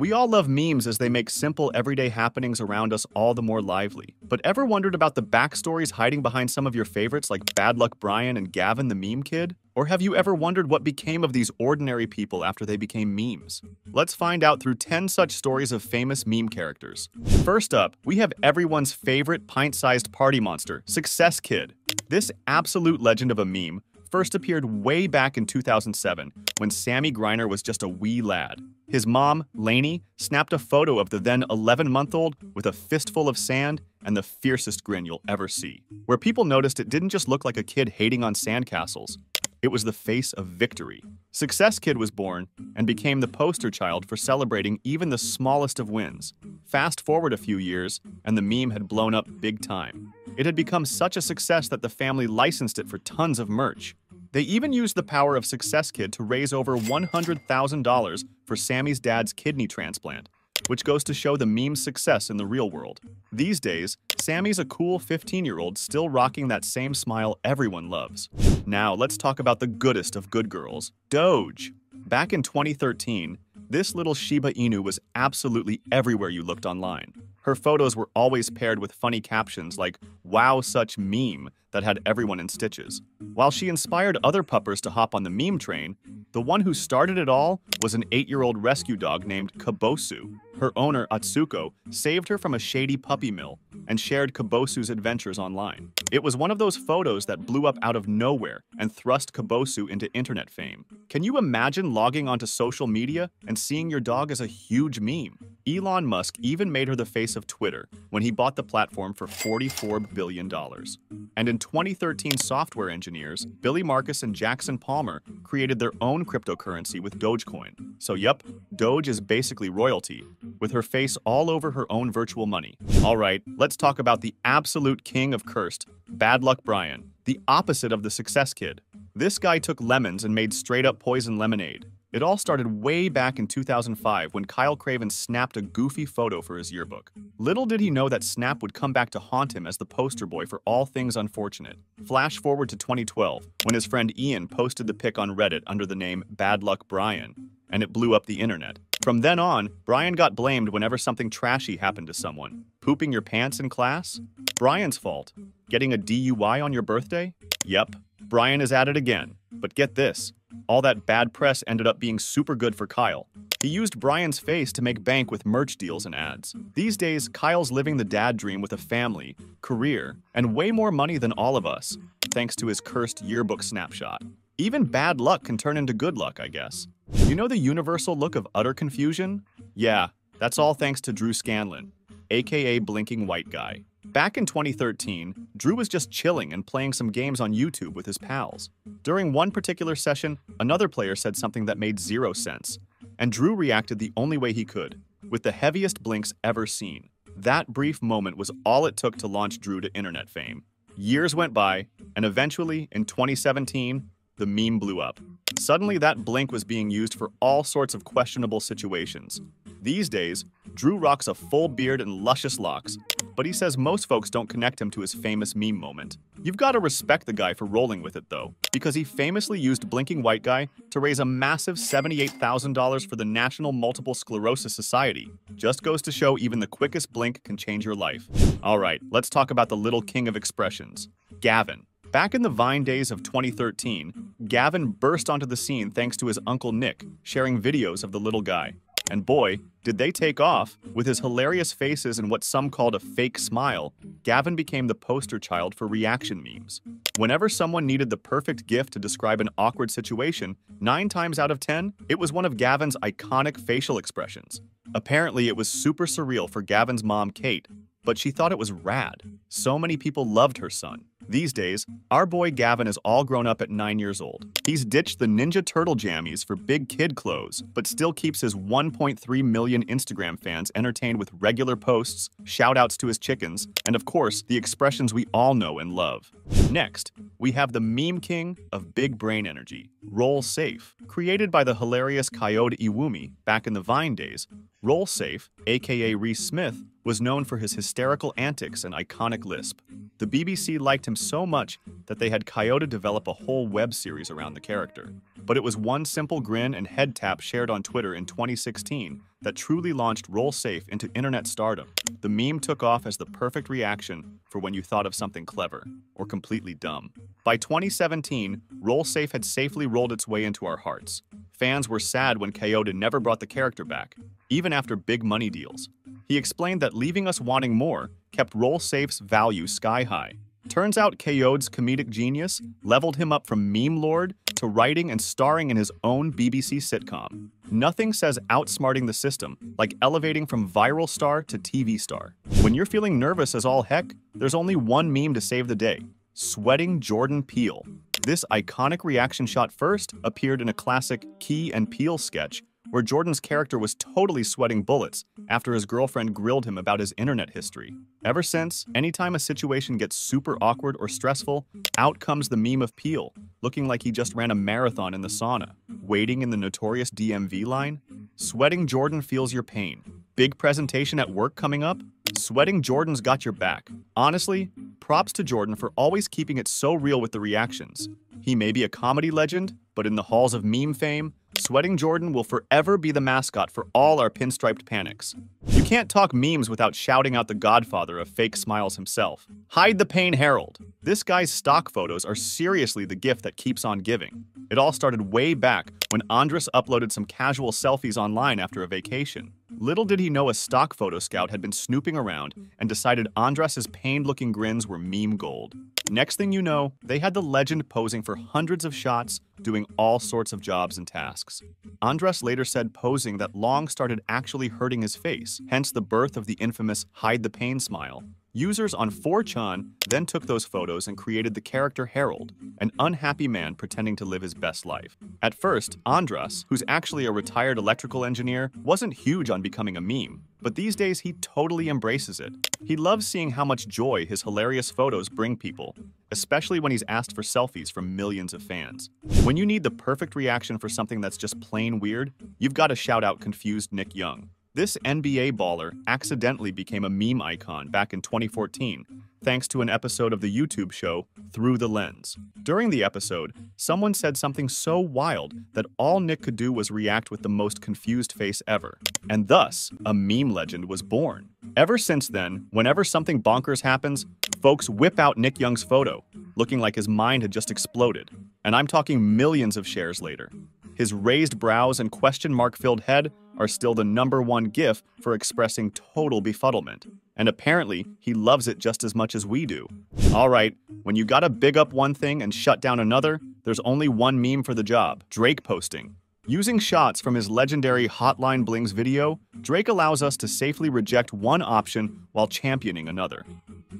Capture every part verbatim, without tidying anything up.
We all love memes as they make simple everyday happenings around us all the more lively. But ever wondered about the backstories hiding behind some of your favorites like Bad Luck Brian and Gavin the Meme Kid? Or have you ever wondered what became of these ordinary people after they became memes? Let's find out through ten such stories of famous meme characters. First up, we have everyone's favorite pint-sized party monster, Success Kid. This absolute legend of a meme first appeared way back in two thousand seven, when Sammy Griner was just a wee lad. His mom, Lainey, snapped a photo of the then eleven month old with a fistful of sand and the fiercest grin you'll ever see, where people noticed it didn't just look like a kid hating on sandcastles. It was the face of victory. Success Kid was born and became the poster child for celebrating even the smallest of wins. Fast forward a few years, and the meme had blown up big time. It had become such a success that the family licensed it for tons of merch. They even used the power of Success Kid to raise over one hundred thousand dollars for Sammy's dad's kidney transplant, which goes to show the meme's success in the real world. These days, Sammy's a cool fifteen-year-old still rocking that same smile everyone loves. Now, let's talk about the goodest of good girls, Doge. Back in twenty thirteen, this little Shiba Inu was absolutely everywhere you looked online. Her photos were always paired with funny captions like, "Wow, such meme," that had everyone in stitches. While she inspired other puppers to hop on the meme train, the one who started it all was an eight-year-old rescue dog named Kabosu. Her owner, Atsuko, saved her from a shady puppy mill and shared Kabosu's adventures online. It was one of those photos that blew up out of nowhere and thrust Kabosu into internet fame. Can you imagine logging onto social media and seeing your dog as a huge meme? Elon Musk even made her the face of Twitter when he bought the platform for forty-four billion dollars. And in twenty thirteen, software engineers Billy Marcus and Jackson Palmer created their own cryptocurrency with Dogecoin. So yep, Doge is basically royalty, with her face all over her own virtual money. All right, let's talk about the absolute king of cursed, Bad Luck Brian, the opposite of the Success Kid. This guy took lemons and made straight-up poison lemonade. It all started way back in two thousand five when Kyle Craven snapped a goofy photo for his yearbook. Little did he know that snap would come back to haunt him as the poster boy for all things unfortunate. Flash forward to twenty twelve, when his friend Ian posted the pic on Reddit under the name Bad Luck Brian, and it blew up the internet. From then on, Brian got blamed whenever something trashy happened to someone. Pooping your pants in class? Brian's fault. Getting a D U I on your birthday? Yep, Brian is at it again. But get this, all that bad press ended up being super good for Kyle. He used Brian's face to make bank with merch deals and ads. These days, Kyle's living the dad dream with a family, career, and way more money than all of us, thanks to his cursed yearbook snapshot. Even bad luck can turn into good luck, I guess. You know the universal look of utter confusion? Yeah, that's all thanks to Drew Scanlon, aka Blinking White Guy. Back in twenty thirteen, Drew was just chilling and playing some games on YouTube with his pals. During one particular session, another player said something that made zero sense, and Drew reacted the only way he could, with the heaviest blinks ever seen. That brief moment was all it took to launch Drew to internet fame. Years went by, and eventually, in twenty seventeen, the meme blew up. Suddenly, that blink was being used for all sorts of questionable situations. These days, Drew rocks a full beard and luscious locks, but he says most folks don't connect him to his famous meme moment. You've got to respect the guy for rolling with it, though, because he famously used Blinking White Guy to raise a massive seventy-eight thousand dollars for the National Multiple Sclerosis Society. Just goes to show even the quickest blink can change your life. All right, let's talk about the little king of expressions, Gavin. Back in the Vine days of twenty thirteen, Gavin burst onto the scene thanks to his uncle Nick, sharing videos of the little guy. And boy, did they take off! With his hilarious faces and what some called a fake smile, Gavin became the poster child for reaction memes. Whenever someone needed the perfect gift to describe an awkward situation, nine times out of ten, it was one of Gavin's iconic facial expressions. Apparently, it was super surreal for Gavin's mom, Kate, but she thought it was rad. So many people loved her son. These days, our boy Gavin is all grown up at nine years old. He's ditched the Ninja Turtle jammies for big kid clothes, but still keeps his one point three million Instagram fans entertained with regular posts, shout-outs to his chickens, and of course, the expressions we all know and love. Next, we have the meme king of big brain energy, Roll Safe. Created by the hilarious Kayode Ewumi back in the Vine days, Roll Safe, aka Reese Smith, was known for his hysterical antics and iconic lisp. The B B C liked him so much that they had Kaioh develop a whole web series around the character. But it was one simple grin and head tap shared on Twitter in twenty sixteen that truly launched Roll Safe into internet stardom. The meme took off as the perfect reaction for when you thought of something clever or completely dumb. By twenty seventeen, Roll Safe had safely rolled its way into our hearts. Fans were sad when Kaioh never brought the character back, even after big money deals. He explained that leaving us wanting more kept Roll Safe's value sky high. Turns out Kaioh's comedic genius leveled him up from meme lord to writing and starring in his own B B C sitcom. Nothing says outsmarting the system like elevating from viral star to T V star. When you're feeling nervous as all heck, there's only one meme to save the day: sweating Jordan Peele. This iconic reaction shot first appeared in a classic Key and Peele sketch where Jordan's character was totally sweating bullets after his girlfriend grilled him about his internet history. Ever since, anytime a situation gets super awkward or stressful, out comes the meme of Peele, looking like he just ran a marathon in the sauna, waiting in the notorious D M V line. Sweating Jordan feels your pain. Big presentation at work coming up? Sweating Jordan's got your back. Honestly, props to Jordan for always keeping it so real with the reactions. He may be a comedy legend, but in the halls of meme fame, Sweating Jordan will forever be the mascot for all our pinstriped panics. You can't talk memes without shouting out the godfather of fake smiles himself. Hide the pain, Harold. This guy's stock photos are seriously the gift that keeps on giving. It all started way back when Andres uploaded some casual selfies online after a vacation. Little did he know a stock photo scout had been snooping around and decided Andres' pained-looking grins were meme gold. Next thing you know, they had the legend posing for hundreds of shots, doing all sorts of jobs and tasks. Andres later said posing that long started actually hurting his face, hence the birth of the infamous hide the pain smile. Users on four chan then took those photos and created the character Harold, an unhappy man pretending to live his best life. At first, Andres, who's actually a retired electrical engineer, wasn't huge on becoming a meme, but these days he totally embraces it. He loves seeing how much joy his hilarious photos bring people, especially when he's asked for selfies from millions of fans. When you need the perfect reaction for something that's just plain weird, you've got to shout out confused Nick Young. This N B A baller accidentally became a meme icon back in twenty fourteen, thanks to an episode of the YouTube show Through the Lens. During the episode, someone said something so wild that all Nick could do was react with the most confused face ever. And thus, a meme legend was born. Ever since then, whenever something bonkers happens, folks whip out Nick Young's photo, looking like his mind had just exploded. And I'm talking millions of shares later. His raised brows and question mark-filled head are still the number one gif for expressing total befuddlement. And apparently, he loves it just as much as we do. Alright, when you gotta big up one thing and shut down another, there's only one meme for the job: Drake posting. Using shots from his legendary Hotline Blings video, Drake allows us to safely reject one option while championing another.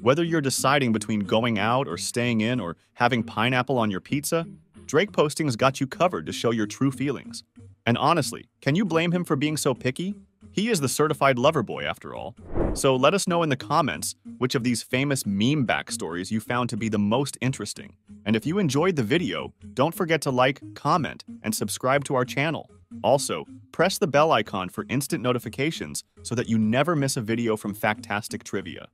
Whether you're deciding between going out or staying in or having pineapple on your pizza, Drake postings got you covered to show your true feelings. And honestly, can you blame him for being so picky? He is the certified lover boy after all. So let us know in the comments which of these famous meme backstories you found to be the most interesting. And if you enjoyed the video, don't forget to like, comment, and subscribe to our channel. Also, press the bell icon for instant notifications so that you never miss a video from Fantastic Trivia.